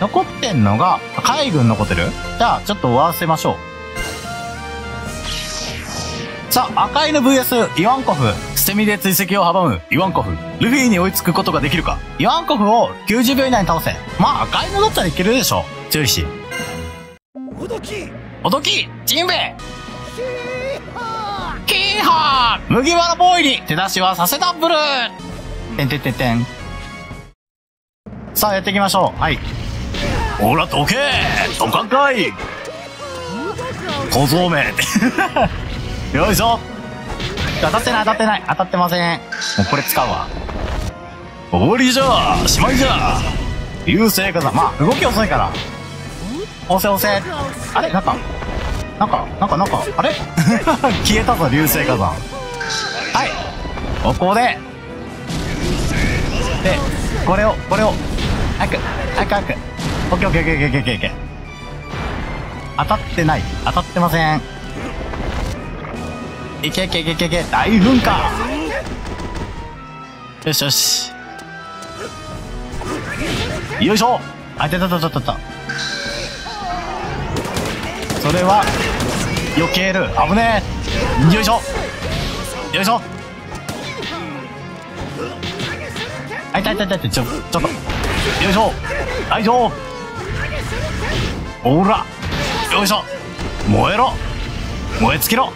残ってんのが海軍のホテル。じゃあちょっと終わらせましょう。さあ、赤犬 VS イワンコフ。捨て身で追跡を阻むイワンコフ。ルフィに追いつくことができるか。イワンコフを90秒以内に倒せ。まあ赤犬だったらいけるでしょ、強いし。おどきおどきジンベエキーハー麦わらボーイに手出しはさせたブルーてんてんてんてん。さあやっていきましょう。はい。ほら、どけーどかんかい小僧めよいしょ。当たってない当たってない、当たってません。もうこれ使うわ。おごりじゃーしまいじゃー流星かな。まあ動き遅いから押せ押せ。あれなんかあれ消えたぞ流星火山。はい、ここででこれを早くオッケーオッケーオッケーオッケーオッケー。当たってない当たってません。いけいけいけいけいけ、大噴火。よしよしよいしょ。あ、出た出た出た。それは避ける、危ねえ。よいしょよいしょ。あ、痛い痛い痛い痛い、ちょっとよいしょよいしょ。ほらよいしょ、燃えろ燃え尽きろ。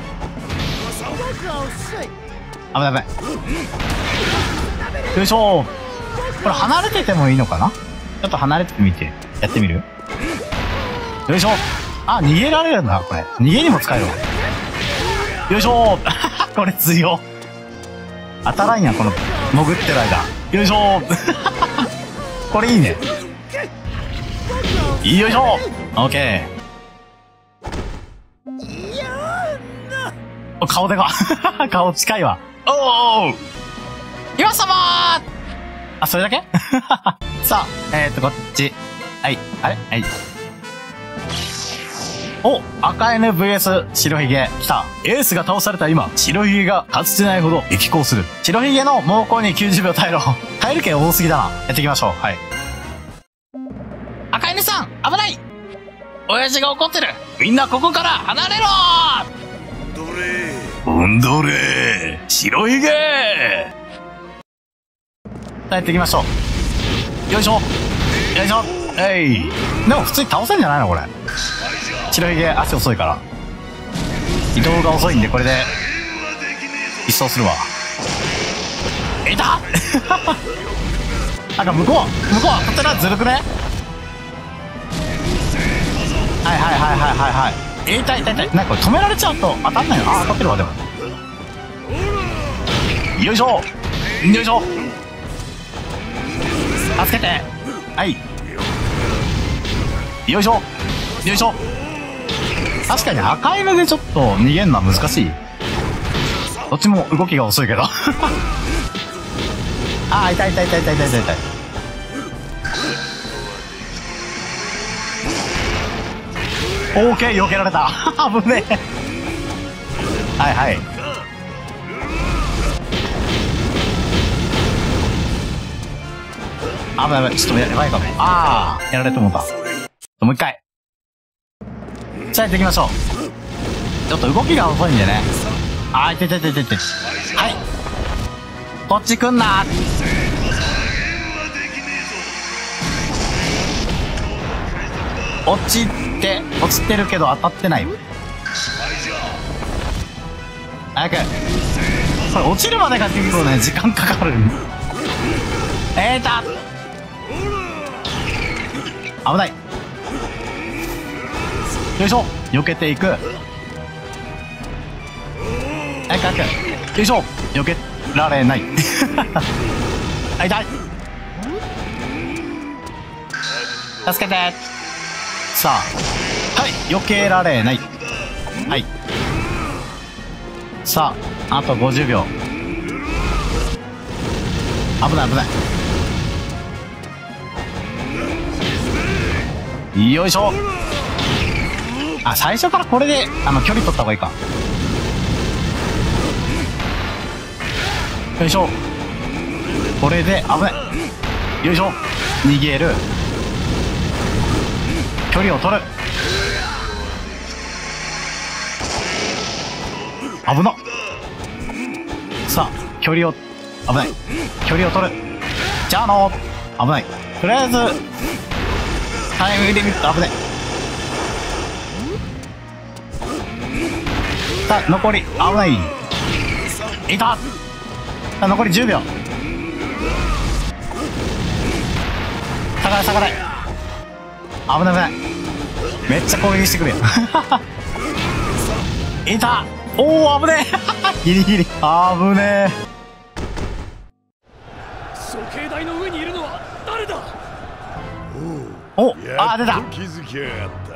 危ない危ない。よいしょ。これ離れててもいいのかな。ちょっと離れてみてやってみる。よいしょ。あ、逃げられるんだこれ。逃げにも使えるわ。よいしょこれ強。当たらんやこの潜ってる間。よいしょこれいいね。よいしょ。オッケー。顔でか顔近いわ。おー岩様ー。あ、それだけさあ、こっち。はい。あれはい。お、赤犬 VS 白ひげ来た。エースが倒された今、白ひげがかつてないほど激高する。白ひげの猛攻に90秒耐えろ。耐える系多すぎだな。やっていきましょう。はい。赤犬さん、危ない。親父が怒ってる。みんなここから離れろ。うんどれ白ひげ。さあやっていきましょう。よいしょよいしょ。でも普通に倒せるんじゃないのこれ。白ひげ足遅いから移動が遅いんで、これで一掃するわ。いたなんか向こうはこちらずるくね。はい痛い。なんかこれ止められちゃうと当たんないの。あ、当たってるわ。でもよいしょよいしょ。助けて。はい、よいしょよいしょ。確かに赤犬でちょっと逃げるのは難しい。どっちも動きが遅いけどあ、痛い。オーケー、避けられた危ねえはい危ない、ちょっとやばいかも。ああ、やられてもうた。もう一回じゃあやっていきましょう。ちょっと動きが遅いんでね。あー、いて。はいこっち来んな。落ちてるけど当たってない。早く。これ落ちるまでが結構ね時間かかるた危ない。よいしょ、避けていく。早く。よいしょ、避けられないあ、痛い。助けて。さあ、はい、避けられない。はい。さあ、あと50秒。危ない。よいしょ。あ、最初からこれで距離取った方がいいか。よいしょ。これで危ない。よいしょ。逃げる。距離を取る。危なっ。さあ距離を、危ない、距離を取る。じゃあの危ない、とりあえずタイムリミット、危ない。さあ残り、危ない、いた。さあ残り10秒、下がれ下がれ、危ない危ない、めっちゃ攻撃してくるよいた。おお危ねえギリギリ、危ねえ。処刑台の上にいるのは誰だ。おあ出た、気づきやがった。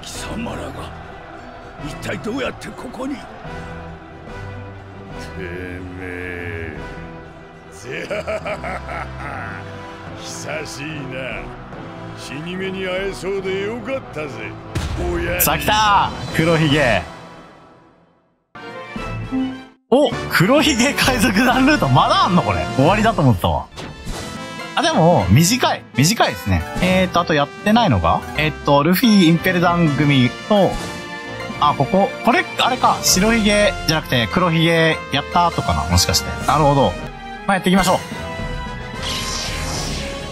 貴様らが一体どうやってここに。てめえ久しいな、死に目に会えそうでよかったぜ。さあ来た、黒ひげ。お、黒ひげ海賊団ルートまだあんの、これ終わりだと思ったわ。あ、でも短い、短いですね。あとやってないのがルフィインペル団組と、あ、これあれか、白ひげじゃなくて黒ひげやったとかな、もしかして。なるほど、まあ、やっていきましょう。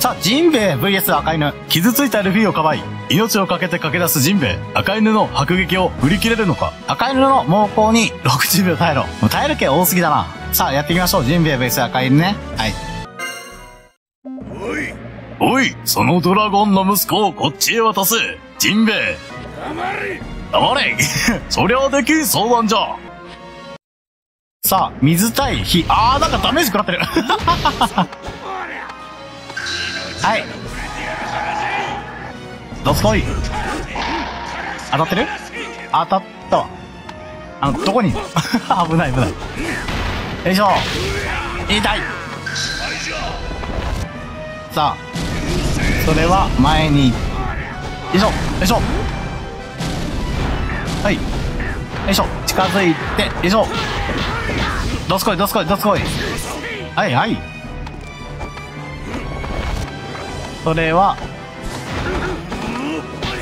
さあ、ジンベエ VS 赤犬。傷ついたルフィをかばい、命を懸けて駆け出すジンベエ。赤犬の迫撃を振り切れるのか。赤犬の猛攻に60秒耐えろ。もう耐える系多すぎだな。さあ、やっていきましょう。ジンベエ VS 赤犬ね。はい。おい、そのドラゴンの息子をこっちへ渡せ。ジンベエ。黙れそりゃできん相談じゃ。さあ、水対火。あー、なんかダメージ食らってる。はい。どすこい。当たってる？当たったわ。どこに危ない危ない。よいしょ。痛い。さあ、それは前に。よいしょ。よいしょ。はい。よいしょ。近づいて。よいしょ。どすこい、どすこい、どすこい。はいはい。それは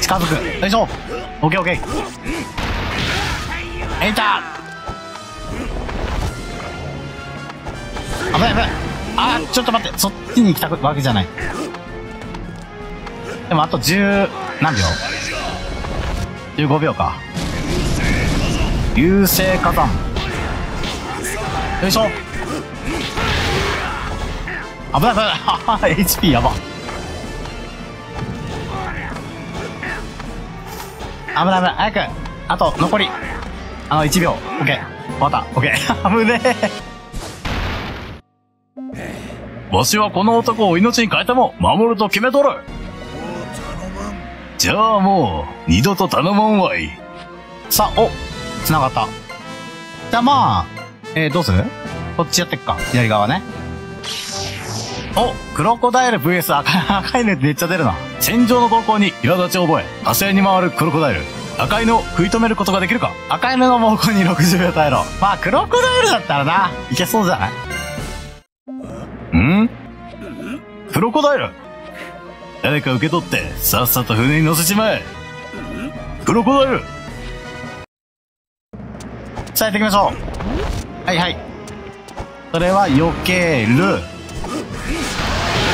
近づく。よいしょ。オッケーオッケー。エンター。危ない危ない。あー、ちょっと待って、そっちに行きたわけじゃない。でもあと10何秒 ?15 秒か。流星火山。よいしょ。危ない危ない。HP やば。危ない危ない、早く、あと残り1秒。 OK、 終わった。 OK 危ねえ。わしはこの男を命に変えても守ると決めとる。じゃあもう二度と頼まんわい。さあ、お繋がった。じゃあまあ、どうする、こっちやってっか、左側ね。お、クロコダイル VS 赤犬ってめっちゃ出るな。戦場の動向に苛立ちを覚え、火星に回るクロコダイル。赤犬を食い止めることができるか。赤犬の猛攻に60秒耐えろ。まあ、クロコダイルだったらな、いけそうじゃない？ん？クロコダイル？誰か受け取って、さっさと船に乗せちまえ。クロコダイル！さあ、やっていきましょう。はいはい。それは避ける。よ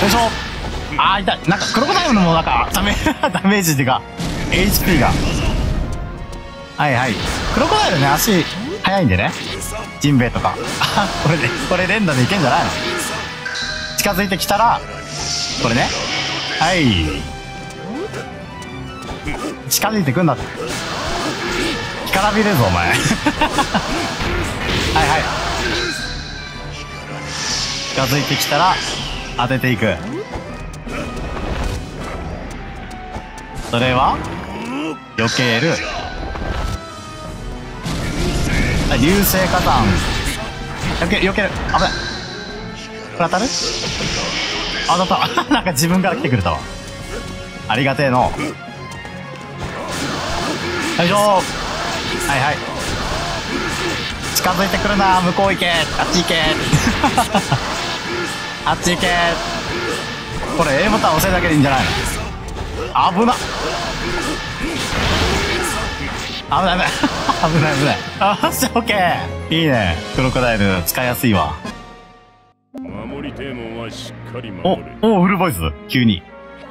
いしょ。あー痛い。なんかクロコダイルのもなんかダメージっていうか HP が、はいはい。クロコダイルね、足速いんでね、ジンベエとかこれ連打でいけんじゃないの。近づいてきたらこれね、はい、近づいてくんだって、干からびれるぞお前はいはい、近づいてきたら当てていく。それは避ける。流星火山。避ける。危ない。これ当たる？当たったなんか自分から来てくれたわ、ありがてえの。よいしょ。はいはい。近づいてくるな、向こう行け、あっち行けあっち行け。これ A ボタン押せるだけでいいんじゃないの。危なっ、危ない危ないあっし、オッケー、いいね、クロコダイル使いやすいわ。守りテーマはしっかり守れ。おお、フルボイス急に。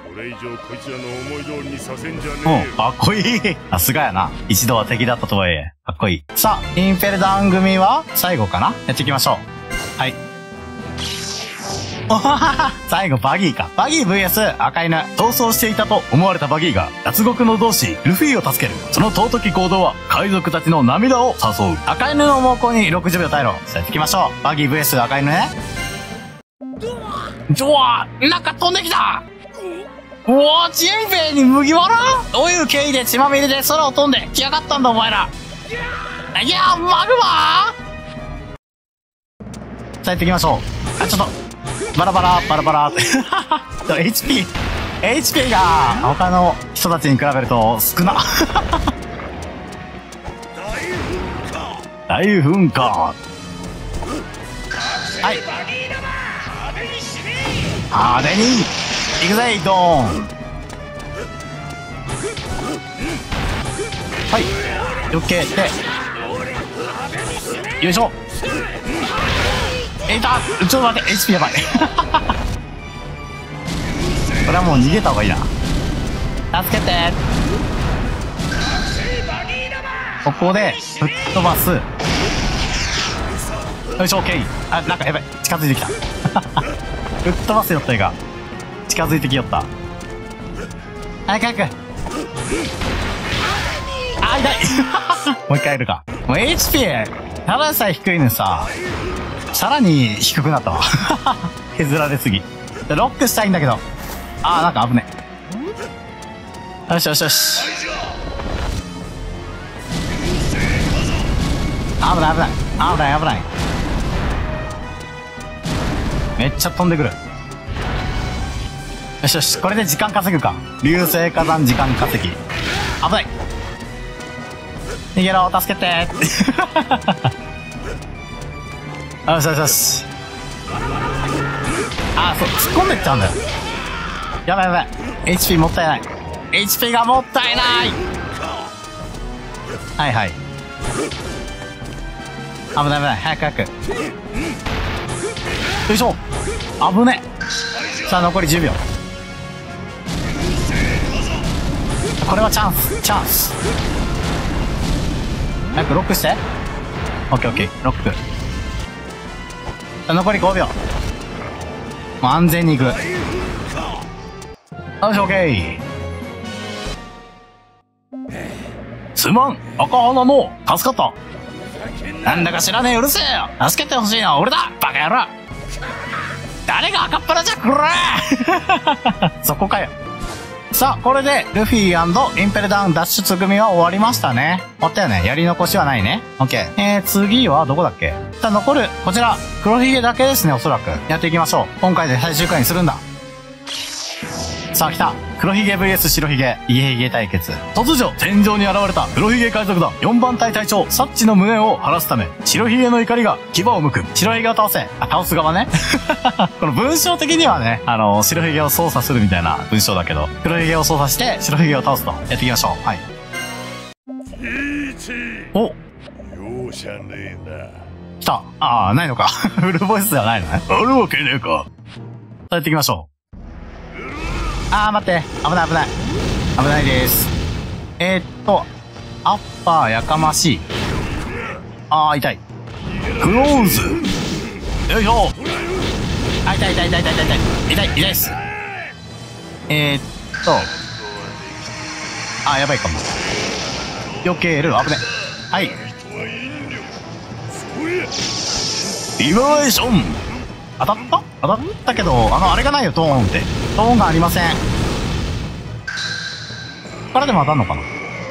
これ以上こいつらの思い通りにさせんじゃねえよ。かっこいい、さすがやな。一度は敵だったとはいえかっこいい。さあ、インペルダウン組は最後かな、やっていきましょう。はい、最後バギーか。バギー vs 赤犬。逃走していたと思われたバギーが脱獄の同志ルフィを助ける。その尊き行動は海賊たちの涙を誘う。赤犬の猛攻に60秒耐えろ。さあ行きましょう。バギー vs 赤犬ね。ジョワー、なんか飛んできた。おお、ジンベエに麦わら。どういう経緯で血まみれで空を飛んで来やがったんだお前ら。いやー、マグマー。さあやっていきましょう。あ、ちょっとバラバラバラバラってHP が他の人たちに比べると少な。大噴火。はい、派手にいくぜ、ドーン。はい、よけてよいしょ。ちょっと待って、HP やばい。これはもう逃げた方がいいな。助けて。ここで吹っ飛ばす。よいしょ、OK。あ、なんかやばい、近づいてきた。吹っ飛ばすよったいが近づいてきよった。早くあ、痛い。もう一回やるか。もう HP ただでさえ低いのさ、さらに低くなったわ。削られすぎ。ロックしたいんだけど。あー、なんか危ねえ。よしよしよし。危ない危ない。危ない危ない。めっちゃ飛んでくる。よしよし。これで時間稼ぐか。流星火山時間稼ぎ。危ない。逃げろ、助けて。よしよしよし。あー、そう、突っ込んでいっちゃうんだよ。やばいやばい。HP もったいない。HP がもったいない。はいはい。危ない危ない。早く。よいしょ。危ね。さあ、残り10秒。これはチャンス、チャンス。早くロックして。 OKOK、 ロック。残り5秒。もう安全にいく。よし、OK。すまん、赤鼻の助かった。なんだか知らねえ、うるせえよ。助けてほしいのは俺だ、バカ野郎。誰が赤っ腹じゃ、これ。そこかよ。さあ、これでルフィ&インペルダウン脱出組は終わりましたね。終わったよね。やり残しはないね。オッケー。次はどこだっけ。さあ、残る、こちら、黒ひげだけですね、おそらく。やっていきましょう。今回で最終回にするんだ。さあ、来た。黒ひげ VS 白ひげ、イエイゲ対決。突如、天井に現れた黒ひげ海賊団4番隊隊長、サッチの無念を晴らすため、白ひげの怒りが牙を剥く。白ひげを倒せ。あ、倒す側ね。この文章的にはね、白ひげを操作するみたいな文章だけど、黒ひげを操作して、白ひげを倒すと。やっていきましょう。はい。お容赦ねえな。来た。ああ、ないのか。フルボイスではないのね。あるわけねえか。やっていきましょう。ああ、待って。危ない危ない。危ないです。アッパーやかましい。ああ、痛い。クローンズ。よいしょ。あ、痛いです。ああ、やばいかも。避ける。危ない。はい。リバレーション。当たったけど、あれがないよ、ドーンって。ドーンがありません。これでも当たんのかな。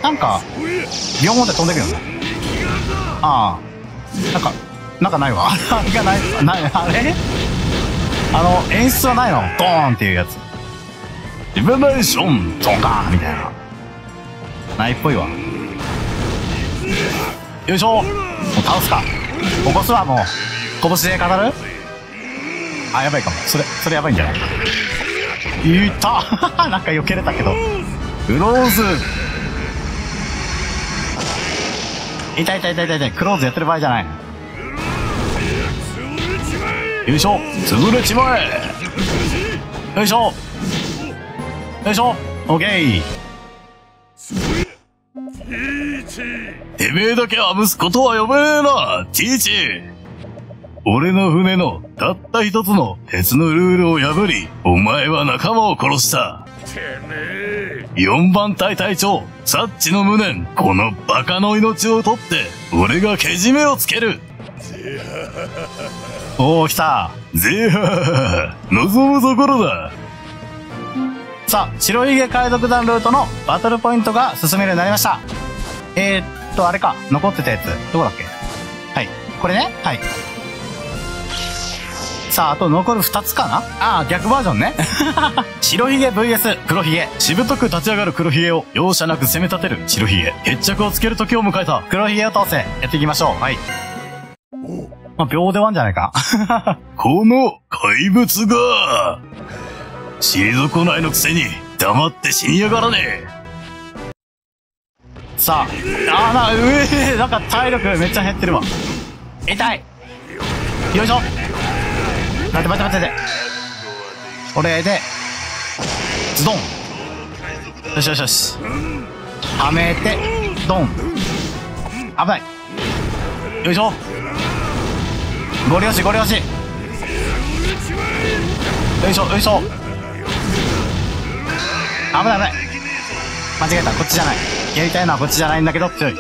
なんか、両方で飛んでくるよね。ああ。なんかないわ。あれがない、あれ演出はないの。ドーンっていうやつ。リバレーション、ドンカーンみたいな。ないっぽいわ。よいしょ。もう倒すか。起こすわ、もう。拳で語る。あ、やばいかも。それやばいんじゃない。いたなんか避けれたけど。クローズいたいたいたいたいた。クローズやってる場合じゃない。よいしょ、潰れちまえ。よいしょよいしょ、オッケー。てめえだけはぶすことは呼べねえな、ティーチ。俺の船のたった一つの鉄のルールを破り、お前は仲間を殺した。てめえ。4番隊隊長、サッチの無念、このバカの命を取って、俺がけじめをつける。おー、来た。ぜは望むところだ。さあ、白ひげ海賊団ルートのバトルポイントが進めるようになりました。あれか、残ってたやつ、どこだっけ？はい。これね？はい。さあ、あと残る2つかな？ああ、逆バージョンね。白ひげ VS 黒ひげ。しぶとく立ち上がる黒ひげを容赦なく攻め立てる白ひげ。決着をつける時を迎えた。黒ひげを倒せ。やっていきましょう。はい。まあ、秒でワンじゃないか。この怪物が、退こないのくせに黙って死にやがらねえ。さあ、なんか体力めっちゃ減ってるわ。痛い。よいしょ。待って。これで、ズドン。よし。はめて、ドン。危ない。よいしょ。ゴリ押し。よいしょ。危ない。間違えた、こっちじゃない。やりたいのはこっちじゃないんだけど、強い。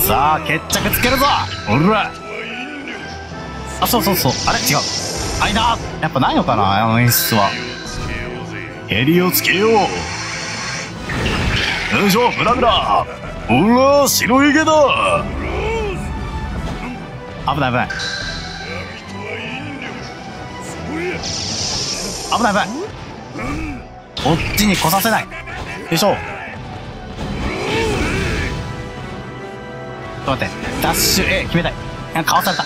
さあ、決着つけるぞ。おら。あ、そう。あれ違う。間やっぱないのかな、あの演出は。ヘリをつけよう。よいしょ、ブラブラ。おら、白ひげだ。危ない。危ない。こっちに来させない。よいしょ。ちょっと待って。ダッシュ A 決めたい。なんかかわされた。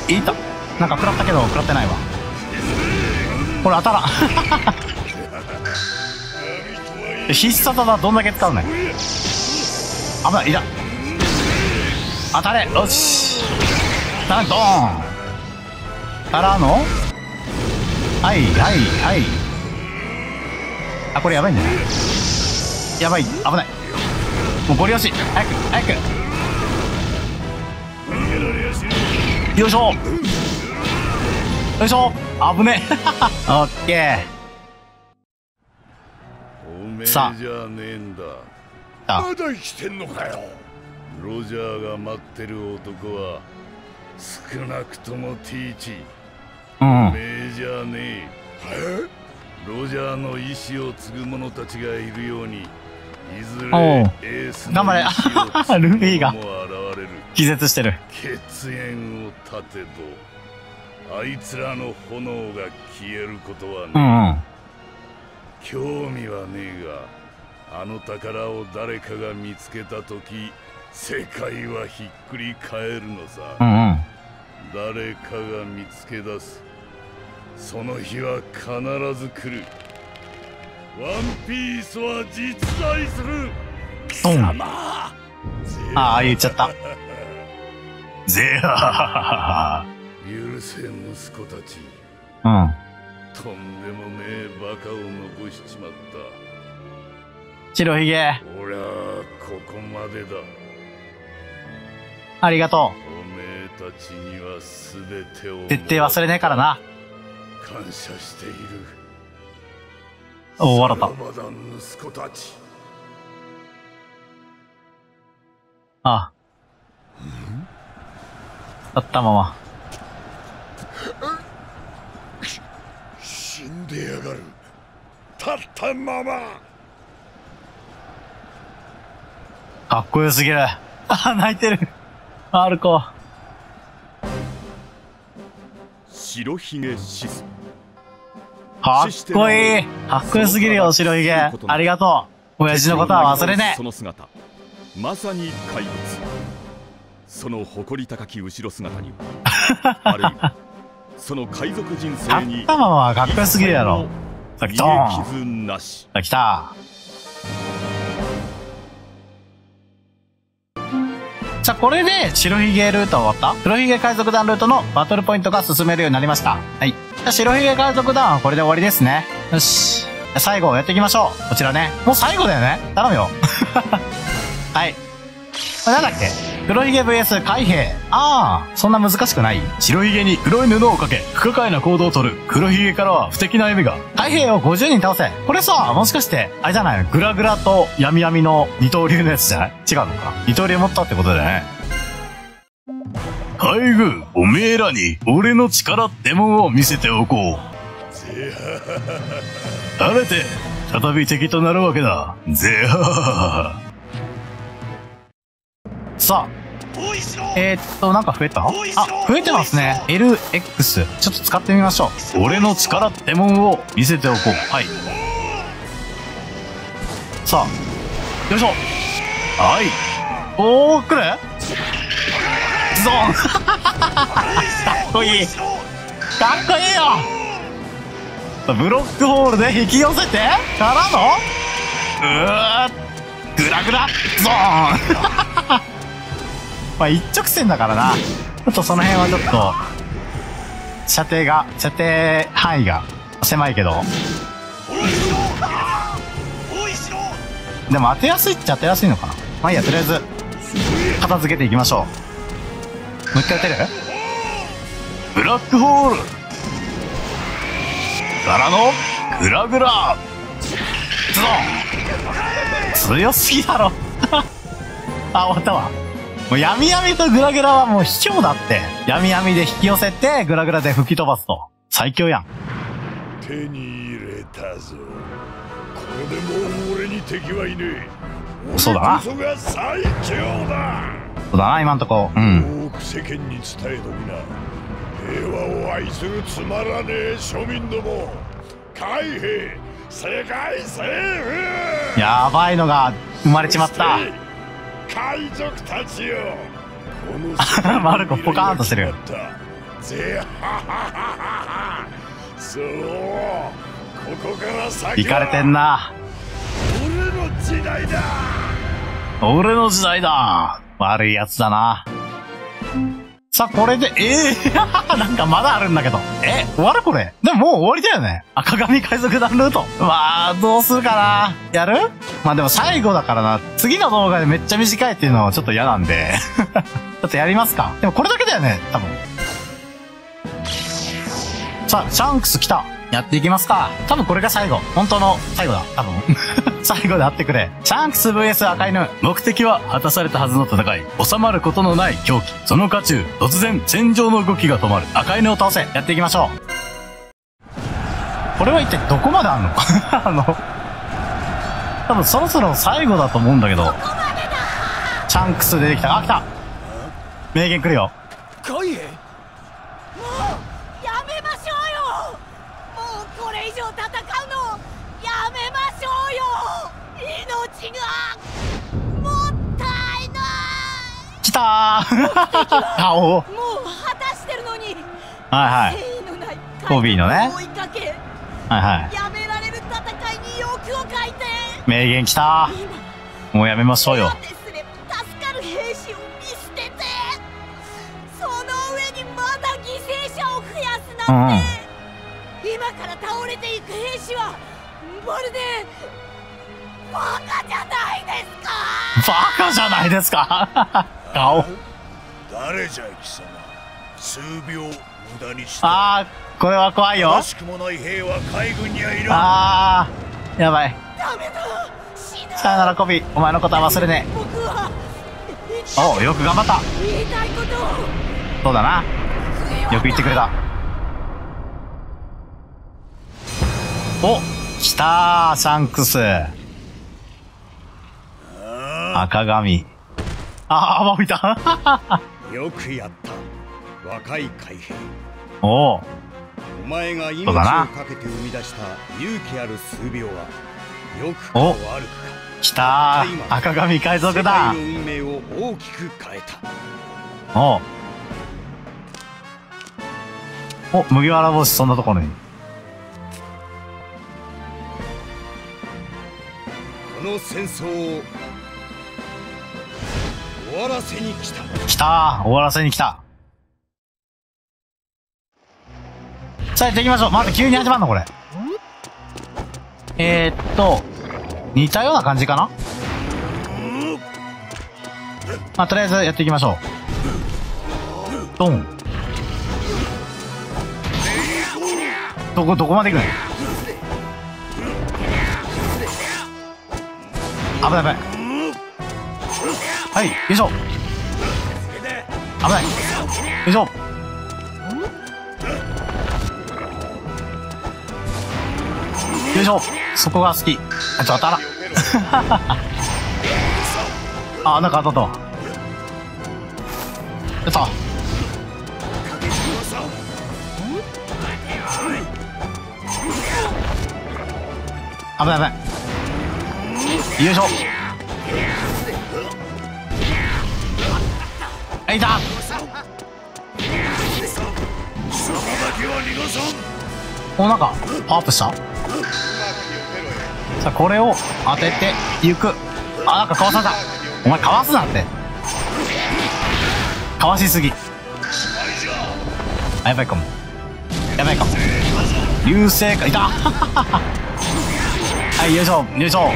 危ない。いた。なんか食らったけど、食らってないわ。これ当たらん。必殺技どんだけ使うねん。危ない。いた。当たれ。よし。なんかドーン。からのはい。あ、これやばいんじゃない？やばい、危ない。もうゴリ押し、早く。よいしょ。危ねえ。オッケー。さあ。まだ生きてんのかよ。ロジャーが待ってる男は少なくともティーチ。おめえじゃねえ。ロジャーの意志を継ぐ者たちがいるように、いずれエースの意志を継ぐ者も現れる。ルフィが気絶してる。血縁を立てど、あいつらの炎が消えることはねえ。興味はねえが、あの宝を誰かが見つけたとき、世界はひっくり返るのさ。誰かが見つけ出す。その日は必ず来る。ワンピースは実在する。貴様。あ、言っちゃった。ゼア。許せ息子たち。とんでもねえバカを残しちまった。白ひげ。俺はここまでだ。ありがとう。絶対忘れねえからな。感謝している。お、笑った。ああ。だったまま。死んでやがる。立ったまま。かっこよすぎる。あ、泣いてる。マルコ。白ひげシス。かっこいい。かっこよすぎるよ、白ひげ。ありがとう。親父のことは忘れねえ。その姿、まさに怪物。その誇り高き後ろ姿にあるいはその海賊人生に頭はかっこよすぎるやろ。さっきドーンさあ来たじゃあこれで白ひげルート終わった。黒ひげ海賊団ルートのバトルポイントが進めるようになりました。はい、じゃあ白ひげ海賊団はこれで終わりですね。よし、最後やっていきましょう。こちらね、もう最後だよね、頼むよはい、これなんだっけ、黒ひげ vs 海兵。ああ、そんな難しくない。白ひげに黒い布をかけ不可解な行動をとる。黒ひげからは不敵な闇が。海兵を50人倒せ。これさ、もしかしてあれじゃない、グラグラと闇闇の二刀流のやつじゃない？違うのか、二刀流持ったってことだね。海軍、おめえらに俺の力ってもんを見せておこう。晴れて再び敵となるわけだぜ。さあなんか増えた？あ、増えてますね。 LX ちょっと使ってみましょう。俺の力ってもんを見せておこう。はい、さあよいしょ。はい、おお来るゾーンかっこいい、かっこいいよ。ブロックホールで引き寄せてからのグラグラゾーンまあ一直線だからな、ちょっとその辺はちょっと射程範囲が狭いけど、でも当てやすいっちゃ当てやすいのかな。まあいいや、とりあえず片付けていきましょう。もう一回打てるブロックホールからのグラグラズドン。強すぎだろあ、終わったわ。もう闇闇とグラグラはもう卑怯だって。闇闇で引き寄せてグラグラで吹き飛ばすと最強やん。手に入れたぞ。これでもう俺に敵はいねえ。そうだな、そうだな、今んとこ。うん、多く世間に伝えときな。平和を愛するつまらねえ庶民ども、海兵世界征服。やばいのが生まれちまった。海賊たちよ、このマルコポカーンとしてる。そう、ここから先はイカれてんな。俺の時代だ、俺の時代だ。悪いやつだな。さあこれで、なんかまだあるんだけど。終わるこれ。でももう終わりだよね。赤髪海賊団ルート。まあ、どうするかな。やる？まあでも最後だからな。次の動画でめっちゃ短いっていうのはちょっと嫌なんで。ちょっとやりますか。でもこれだけだよね、多分。さあ、シャンクス来た。やっていきますか。多分これが最後。本当の最後だ、多分。最後で会ってくれ。シャンクス vs 赤犬。目的は果たされたはずの戦い。収まることのない狂気。その渦中、突然、戦場の動きが止まる。赤犬を倒せ。やっていきましょう。これは一体どこまであんの多分そろそろ最後だと思うんだけど。シャンクス出てきた。あ、来た。名言来るよ。海兵？もう、やめましょうよ。もうこれ以上戦うのをやめましょうよ。命がもったいない。来たー顔もう果たしてるのに。はいはい、コビーのね。はいはい、やめられる戦いに欲をかいて。名言きたー。もうやめましょうよ。助かる兵士を見捨てて、その上にまだ犠牲者を増やすなんて、今から倒れていく兵士はまるでバカじゃないですか。バカじゃないですか顔誰じゃい貴様。数秒無駄にした。ああ、これは怖いよ。正しくもない兵は海軍にはいる。ああ、やばい。ダメだ、死ぬ。さよならコビ、お前のことは忘れねえ。僕はおう、よく頑張った。言いたいことを。そうだな、よく言ってくれた。お、きたー、シャンクス。赤髪。ああ、もう見たよくやった、若い海兵。おお。お前が命をかけて生み出した勇気ある数秒は、よくも悪くか。きたー、赤髪海賊だ。世界の運命を大きく変えた。おお。お、麦わら帽子、そんなところに。この戦争を終わらせに来た。来たー、終わらせに来た。さあ、行っていきましょう。待って、急に始まるのこれ。似たような感じかな。まあ、とりあえずやっていきましょう。ドン。どこまで行くの。危ない危ない。はい、よいしょ。危ない。よいしょ。よいしょ。そこが好き。あ、ちょっと当たらあ、なんか当たったわ。やった。危ない危ない。よいしょ。あ、いた。お、なんかパワーアップした。さあ、これを当てていく。あ、なんかかわされた。お前かわすなんて。かわしすぎ。あ、やばいかもやばいかも。流星かいたはい、よいしょよいしょ。ちょ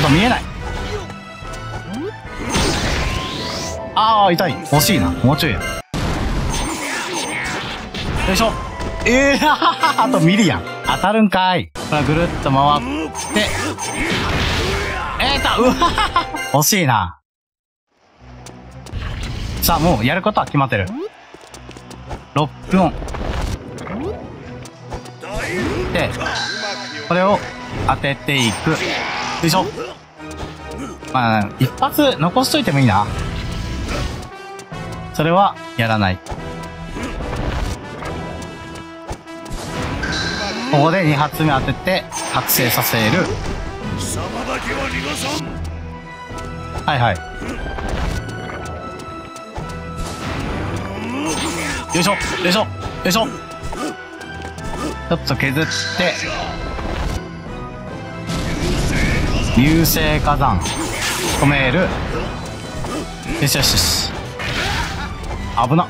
っと見えない。ああ、痛い。惜しいな、もうちょいや。よいしょ。ええー、あとミリやん。当たるんかい。ぐるっと回って。た、うわ惜しいな。さあ、もうやることは決まってる。6分で、これを当てていく。よいしょ。まあ、一発残しといてもいいな。それはやらない。ここで2発目当てて覚醒させる。はいはい。よいしょよいしょよいしょ。ちょっと削って流星火山止める。よしよしよし。危な。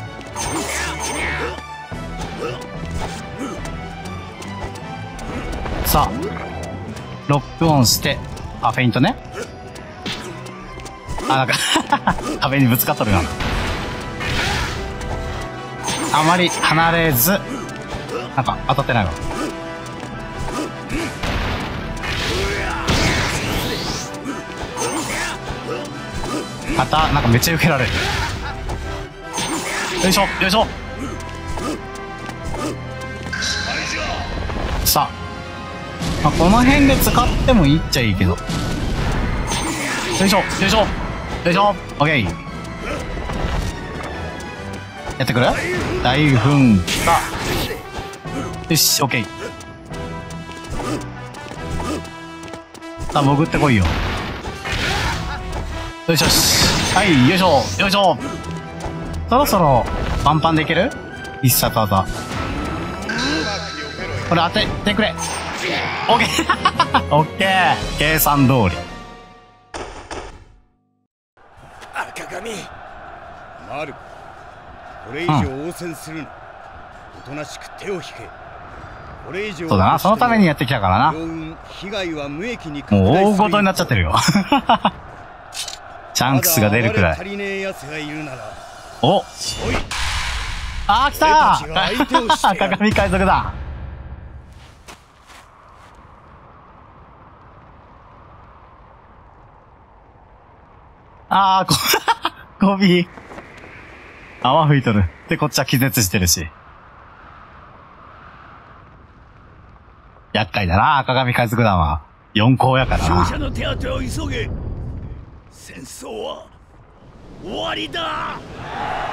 さあ、ロックオンして。あ、フェイントね。あ、なんか壁にぶつかっとるな。あまり離れず。なんか当たってないわ。またなんかめっちゃ受けられる。よいしょよいしょ。さあ、まあ、この辺で使ってもいいっちゃいいけど。よいしょよいしょよいしょ。オッケー。やってくる。大噴火。よし、オッケー。さあ、潜ってこいよ。よしよし。はい、よいしょ、よいしょ。そろそろ、パンパンでいける？必殺技。これ当ててくれ。オッケーオッケー。計算通り。赤髪。マルコ、これ以上応戦するな。おとなしく手を引け。そうだな、そのためにやってきたからな。もう大ごとになっちゃってるよチャンクスが出るくらい。おっ、あー、来たー赤髪海賊だ。あー、ゴビ泡吹いとる。で、こっちは気絶してるし厄介だな、赤髪海賊団は。四皇やからな。勝者の手当てを急げ。戦争は終わりだ。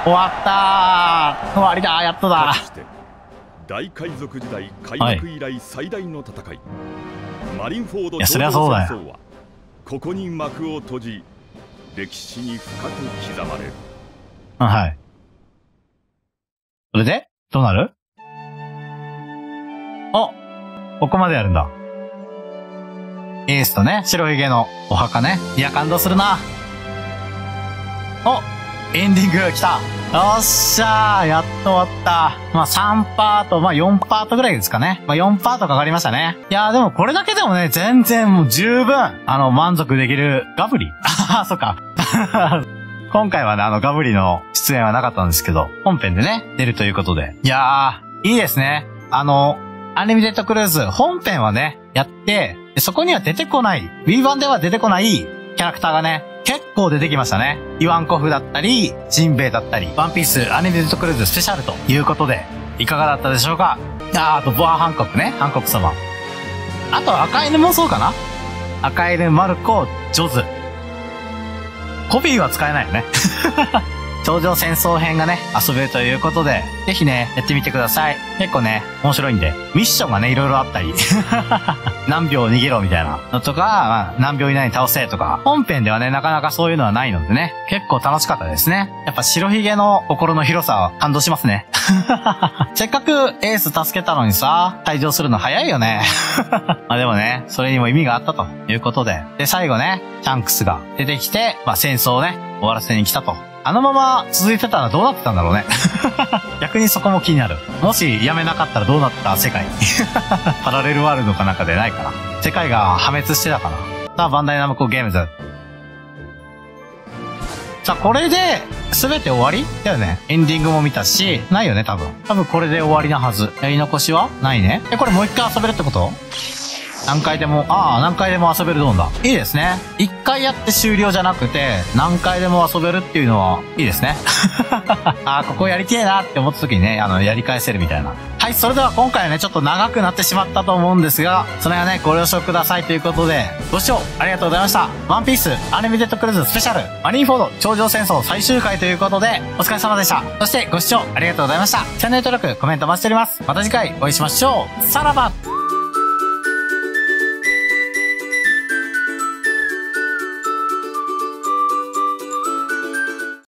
終わったー。終わりだー、やっとだ。大海賊時代開幕以来最大の戦い。マリンフォード朝鮮戦争はここに幕を閉じ、歴史に深く刻まれる。はい。それでどうなる？お、ここまでやるんだ。エースとね、白ひげのお墓ね。いや、感動するな。お、エンディング来た。よっしゃー、やっと終わった。まあ、3パート、まあ、4パートぐらいですかね。まあ、4パートかかりましたね。いやー、でもこれだけでもね、全然もう十分、満足できるガブリ。あ、そっか。今回はね、ガブリの出演はなかったんですけど、本編でね、出るということで。いやー、いいですね。アンリミテッドクルーズ、本編はね、やって、そこには出てこない、Wii 版では出てこないキャラクターがね、結構出てきましたね。イワンコフだったり、ジンベエだったり、ワンピースアンリミテッドクルーズスペシャルということで、いかがだったでしょうか？あと、ボアハンコックね、ハンコック様。あと、赤犬もそうかな？赤犬、マルコ、ジョズ。コピーは使えないよね。頂上戦争編がね、遊べるということで、ぜひね、やってみてください。結構ね、面白いんで。ミッションがね、いろいろあったり。何秒逃げろみたいなのとか、まあ、何秒以内に倒せとか、本編ではね、なかなかそういうのはないのでね、結構楽しかったですね。やっぱ白ひげの心の広さは感動しますね。せっかくエース助けたのにさ、退場するの早いよね。まあでもね、それにも意味があったということで。で、最後ね、シャンクスが出てきて、まあ戦争をね、終わらせに来たと。あのまま続いてたらどうなってたんだろうね。逆にそこも気になる。もしやめなかったらどうなった世界。パラレルワールドかなんかでないかな。世界が破滅してたかな。さあ、バンダイナムコゲームズ。さあ、これで全て終わりだよね。エンディングも見たし、ないよね、多分。多分これで終わりなはず。やり残しはないね。これもう一回遊べるってこと？何回でも、何回でも遊べるゾーンだ。いいですね。一回やって終了じゃなくて、何回でも遊べるっていうのは、いいですね。ここやりてえなって思った時にね、やり返せるみたいな。はい、それでは今回はね、ちょっと長くなってしまったと思うんですが、その辺はね、ご了承くださいということで、ご視聴ありがとうございました。ワンピース、アンリミテッドクルーズスペシャル、マリンフォード、頂上戦争最終回ということで、お疲れ様でした。そして、ご視聴ありがとうございました。チャンネル登録、コメント待ちしております。また次回お会いしましょう。さらば。